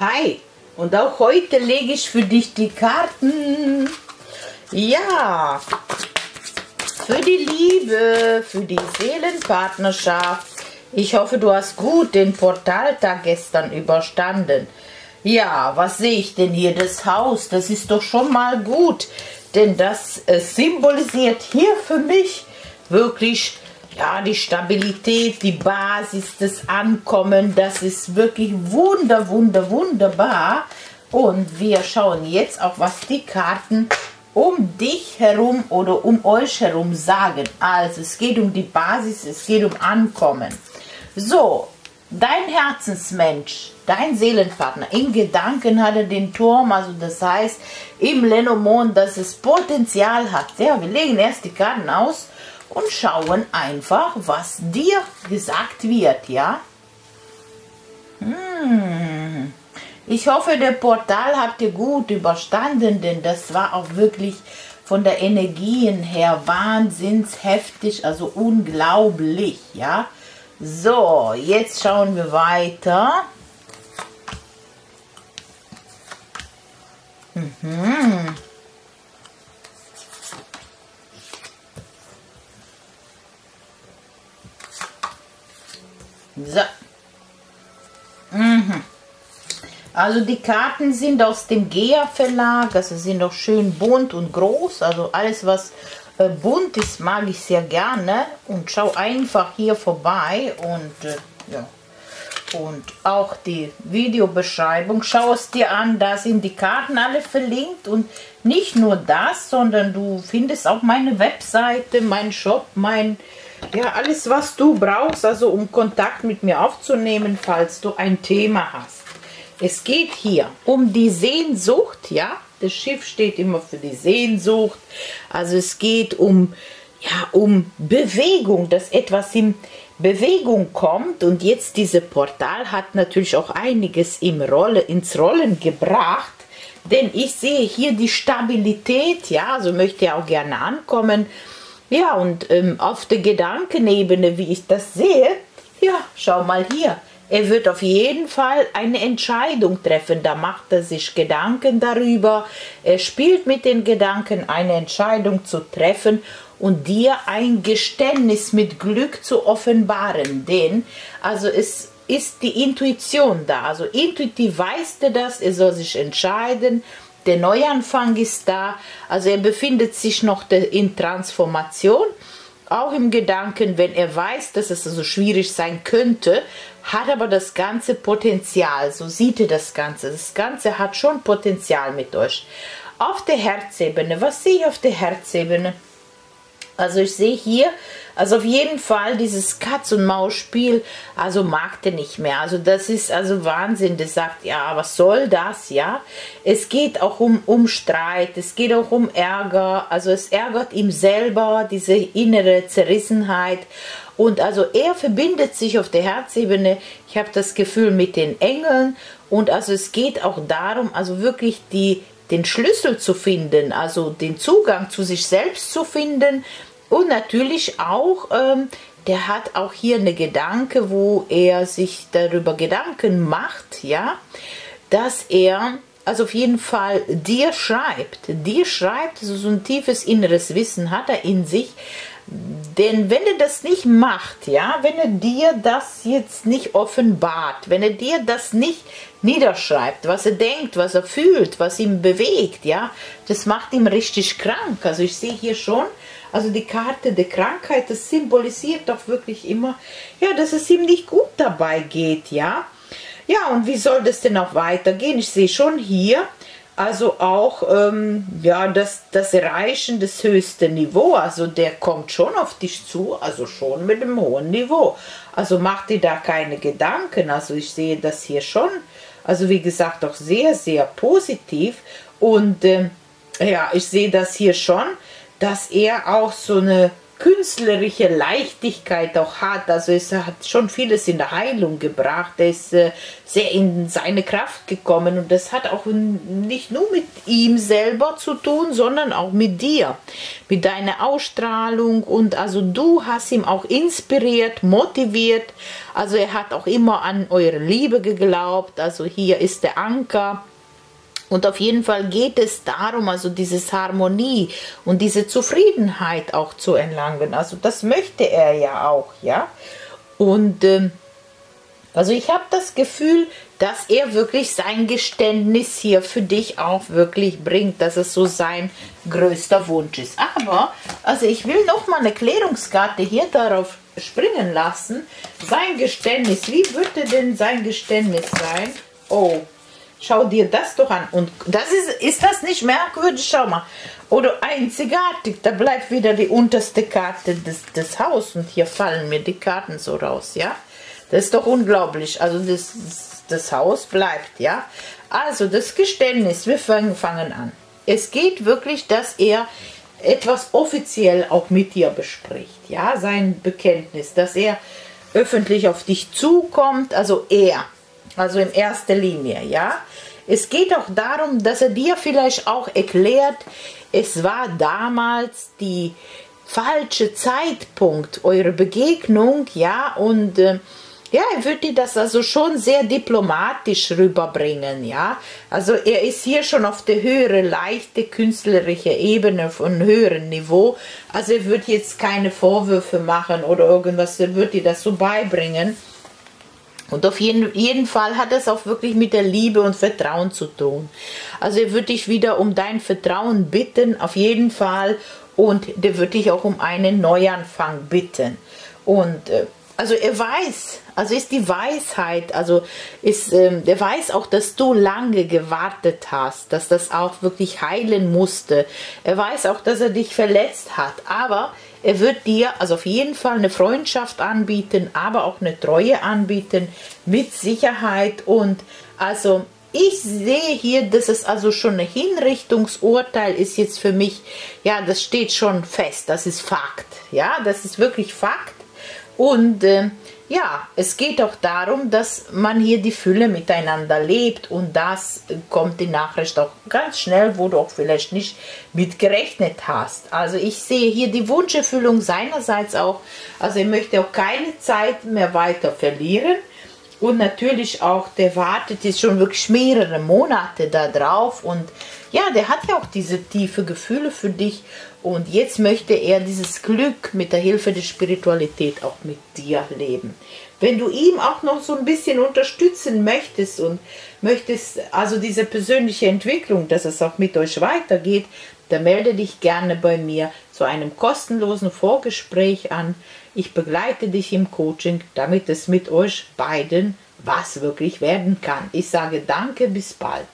Hi, und auch heute lege ich für dich die Karten. Ja, für die Liebe, für die Seelenpartnerschaft. Ich hoffe, du hast gut den Portaltag gestern überstanden. Ja, was sehe ich denn hier? Das Haus, das ist doch schon mal gut, denn das symbolisiert hier für mich wirklich ja, die Stabilität, die Basis, das Ankommen, das ist wirklich wunderbar. Und wir schauen jetzt auch, was die Karten um dich herum oder um euch herum sagen. Also es geht um die Basis, es geht um Ankommen. So, dein Herzensmensch, dein Seelenpartner, in Gedanken hat er den Turm, also das heißt im Lenormand, dass es Potenzial hat. Ja, wir legen erst die Karten aus und schauen einfach, was dir gesagt wird, ja? Ich hoffe, der Portal habt ihr gut überstanden, denn das war auch wirklich von der Energien her wahnsinnsheftig, also unglaublich, ja? So, jetzt schauen wir weiter. So. Also die Karten sind aus dem GEA Verlag, also sind auch schön bunt und groß, also alles was bunt ist, mag ich sehr gerne. Und schau einfach hier vorbei und ja, und auch die Videobeschreibung, schau es dir an, da sind die Karten alle verlinkt und nicht nur das, sondern du findest auch meine Webseite, meinen Shop, ja, alles was du brauchst, also um Kontakt mit mir aufzunehmen, falls du ein Thema hast. Es geht hier um die Sehnsucht, ja, das Schiff steht immer für die Sehnsucht, also es geht um, ja, um Bewegung, dass etwas in Bewegung kommt und jetzt dieses Portal hat natürlich auch einiges ins Rollen gebracht. Denn ich sehe hier die Stabilität, ja, also möchte ja auch gerne ankommen. Ja, und auf der Gedankenebene, wie ich das sehe, ja, schau mal hier. Er wird auf jeden Fall eine Entscheidung treffen, da macht er sich Gedanken darüber. Er spielt mit den Gedanken, eine Entscheidung zu treffen und dir ein Geständnis mit Glück zu offenbaren. Denn, also es ist die Intuition da, also intuitiv weißt du das, er soll sich entscheiden. Der Neuanfang ist da, also er befindet sich noch in Transformation, auch im Gedanken, wenn er weiß, dass es so schwierig sein könnte, hat aber das ganze Potenzial, so sieht er das Ganze hat schon Potenzial mit euch. Auf der Herzebene, was sehe ich auf der Herzebene? Also ich sehe hier, also auf jeden Fall dieses Katz-und-Maus-Spiel, also mag der nicht mehr. Also das ist also Wahnsinn, der sagt, ja, was soll das, ja? Es geht auch um Streit, es geht auch um Ärger, also es ärgert ihm selber, diese innere Zerrissenheit. Und also er verbindet sich auf der Herzebene, ich habe das Gefühl, mit den Engeln. Und also es geht auch darum, also wirklich den Schlüssel zu finden, also den Zugang zu sich selbst zu finden. Und natürlich auch, der hat auch hier eine Gedanke, wo er sich darüber Gedanken macht, ja, dass er also auf jeden Fall dir schreibt, also so ein tiefes inneres Wissen hat er in sich. Denn wenn er das nicht macht, ja, wenn er dir das jetzt nicht offenbart, wenn er dir das nicht niederschreibt, was er denkt, was er fühlt, was ihn bewegt, ja, das macht ihn richtig krank. Also ich sehe hier schon, also die Karte der Krankheit, das symbolisiert doch wirklich immer, ja, dass es ihm nicht gut dabei geht, ja. Ja, und wie soll das denn auch weitergehen? Ich sehe schon hier, also auch ja, das Erreichen des höchsten Niveaus, also der kommt schon auf dich zu, also schon mit einem hohen Niveau. Also mach dir da keine Gedanken, also ich sehe das hier schon, also wie gesagt auch sehr, sehr positiv. Und ja, ich sehe das hier schon, dass er auch so eine künstlerische Leichtigkeit auch hat. Also es hat schon vieles in der Heilung gebracht. Er ist sehr in seine Kraft gekommen und das hat auch nicht nur mit ihm selber zu tun, sondern auch mit dir, mit deiner Ausstrahlung, und also du hast ihn auch inspiriert, motiviert. Also er hat auch immer an eure Liebe geglaubt. Also hier ist der Anker. Und auf jeden Fall geht es darum, also diese Harmonie und diese Zufriedenheit auch zu erlangen. Also das möchte er ja auch, ja. Und also ich habe das Gefühl, dass er wirklich sein Geständnis hier für dich auch wirklich bringt, dass es so sein größter Wunsch ist. Aber, also ich will noch mal eine Klärungskarte hier darauf springen lassen. Sein Geständnis, wie würde denn sein Geständnis sein? Oh, schau dir das doch an. Und das ist das nicht merkwürdig? Schau mal. Oder einzigartig. Da bleibt wieder die unterste Karte des Hauses. Und hier fallen mir die Karten so raus, ja. Das ist doch unglaublich. Also das Haus bleibt, ja. Also das Geständnis. Wir fangen an. Es geht wirklich, dass er etwas offiziell auch mit dir bespricht. Ja, sein Bekenntnis. Dass er öffentlich auf dich zukommt. Also er. Also in erster Linie, ja. Es geht auch darum, dass er dir vielleicht auch erklärt, es war damals die falsche Zeitpunkt, eure Begegnung, ja. Und ja, er wird dir das also schon sehr diplomatisch rüberbringen, ja. Also er ist hier schon auf der höheren, leichte künstlerische Ebene, von höherem Niveau. Also er wird jetzt keine Vorwürfe machen oder irgendwas, er wird dir das so beibringen. Und auf jeden Fall hat das auch wirklich mit der Liebe und Vertrauen zu tun. Also er wird dich wieder um dein Vertrauen bitten, auf jeden Fall. Und der wird dich auch um einen Neuanfang bitten. Und also er weiß, also ist die Weisheit, also ist, er weiß auch, dass du lange gewartet hast, dass das auch wirklich heilen musste. Er weiß auch, dass er dich verletzt hat, aber er wird dir also auf jeden Fall eine Freundschaft anbieten, aber auch eine Treue anbieten, mit Sicherheit. Und also ich sehe hier, dass es also schon ein Hinrichtungsurteil ist jetzt für mich. Ja, das steht schon fest, das ist Fakt, ja, das ist wirklich Fakt. Und ja, es geht auch darum, dass man hier die Fülle miteinander lebt, und das kommt die Nachricht auch ganz schnell, wo du auch vielleicht nicht mitgerechnet hast. Also ich sehe hier die Wunscherfüllung seinerseits auch, also er möchte auch keine Zeit mehr weiter verlieren. Und natürlich auch, der wartet jetzt schon wirklich mehrere Monate da drauf, und ja, der hat ja auch diese tiefe Gefühle für dich, und jetzt möchte er dieses Glück mit der Hilfe der Spiritualität auch mit dir leben. Wenn du ihm auch noch so ein bisschen unterstützen möchtest und möchtest also diese persönliche Entwicklung, dass es auch mit euch weitergeht, dann melde dich gerne bei mir zu einem kostenlosen Vorgespräch an. Ich begleite dich im Coaching, damit es mit euch beiden was wirklich werden kann. Ich sage danke, bis bald.